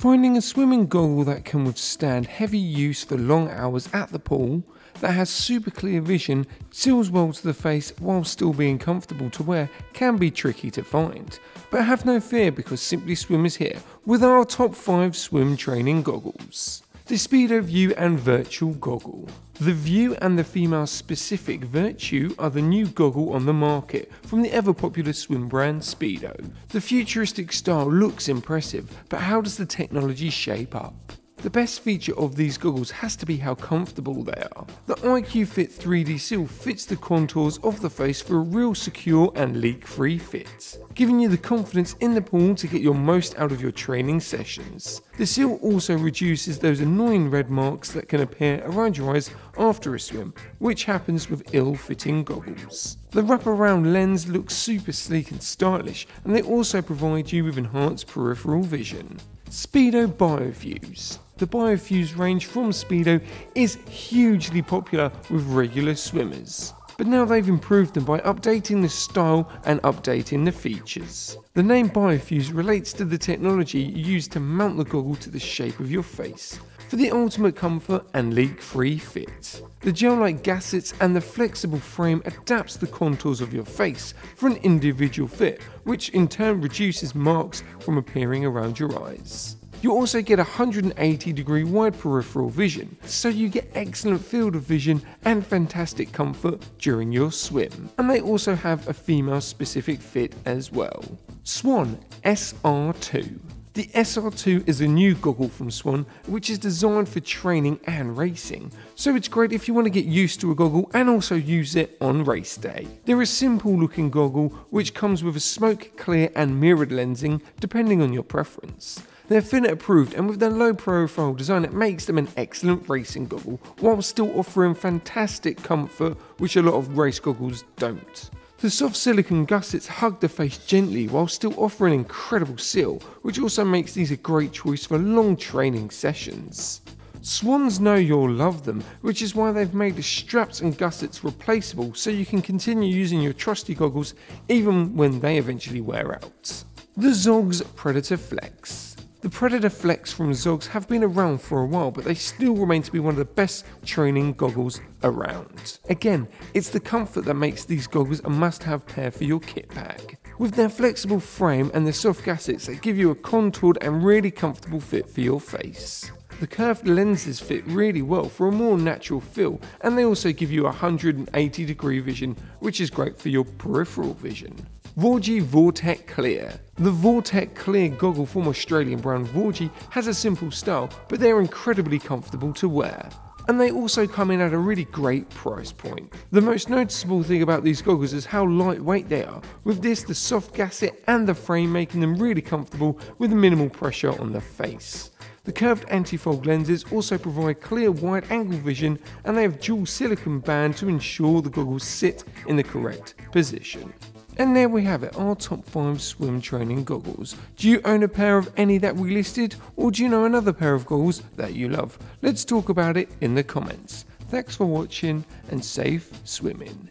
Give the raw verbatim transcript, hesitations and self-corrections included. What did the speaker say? Finding a swimming goggles that can withstand heavy use for long hours at the pool, that has super clear vision, seals well to the face while still being comfortable to wear, can be tricky to find. But have no fear, because Simply Swim is here with our top five swim training goggles. The Speedo View and Virtue Goggle. The View and the female-specific Virtue are the new goggle on the market from the ever-popular swim brand Speedo. The futuristic style looks impressive, but how does the technology shape up? The best feature of these goggles has to be how comfortable they are. The I Q Fit three D seal fits the contours of the face for a real secure and leak-free fit, giving you the confidence in the pool to get your most out of your training sessions. The seal also reduces those annoying red marks that can appear around your eyes after a swim, which happens with ill-fitting goggles. The wraparound lens looks super sleek and stylish, and they also provide you with enhanced peripheral vision. Speedo Biofuse. The Biofuse range from Speedo is hugely popular with regular swimmers, but now they've improved them by updating the style and updating the features. The name Biofuse relates to the technology used to mount the goggle to the shape of your face, for the ultimate comfort and leak-free fit. The gel-like gaskets and the flexible frame adapts the contours of your face for an individual fit, which in turn reduces marks from appearing around your eyes. You also get one hundred eighty degree wide peripheral vision, so you get excellent field of vision and fantastic comfort during your swim. And they also have a female specific fit as well. Swan S R two. The S R two is a new goggle from Swan, which is designed for training and racing, so it's great if you want to get used to a goggle and also use it on race day. They're a simple looking goggle which comes with a smoke clear and mirrored lensing depending on your preference. They're FINA approved, and with their low profile design it makes them an excellent racing goggle while still offering fantastic comfort, which a lot of race goggles don't. The soft silicone gussets hug the face gently while still offer an incredible seal, which also makes these a great choice for long training sessions. Swans know you'll love them, which is why they've made the straps and gussets replaceable so you can continue using your trusty goggles even when they eventually wear out. The Zoggs Predator Flex. The Predator Flex from Zoggs have been around for a while, but they still remain to be one of the best training goggles around. Again, it's the comfort that makes these goggles a must-have pair for your kit bag, with their flexible frame and their soft gaskets that give you a contoured and really comfortable fit for your face. The curved lenses fit really well for a more natural feel, and they also give you one hundred eighty degree vision, which is great for your peripheral vision. Vorgee Vortech Clear. The Vortech Clear goggle from Australian brand Vorgee has a simple style, but they're incredibly comfortable to wear. And they also come in at a really great price point. The most noticeable thing about these goggles is how lightweight they are, with this, the soft gasket and the frame making them really comfortable with minimal pressure on the face. The curved anti-fog lenses also provide clear wide-angle vision, and they have dual silicone band to ensure the goggles sit in the correct position. And there we have it, our top five swim training goggles. Do you own a pair of any that we listed, or do you know another pair of goggles that you love? Let's talk about it in the comments. Thanks for watching, and safe swimming.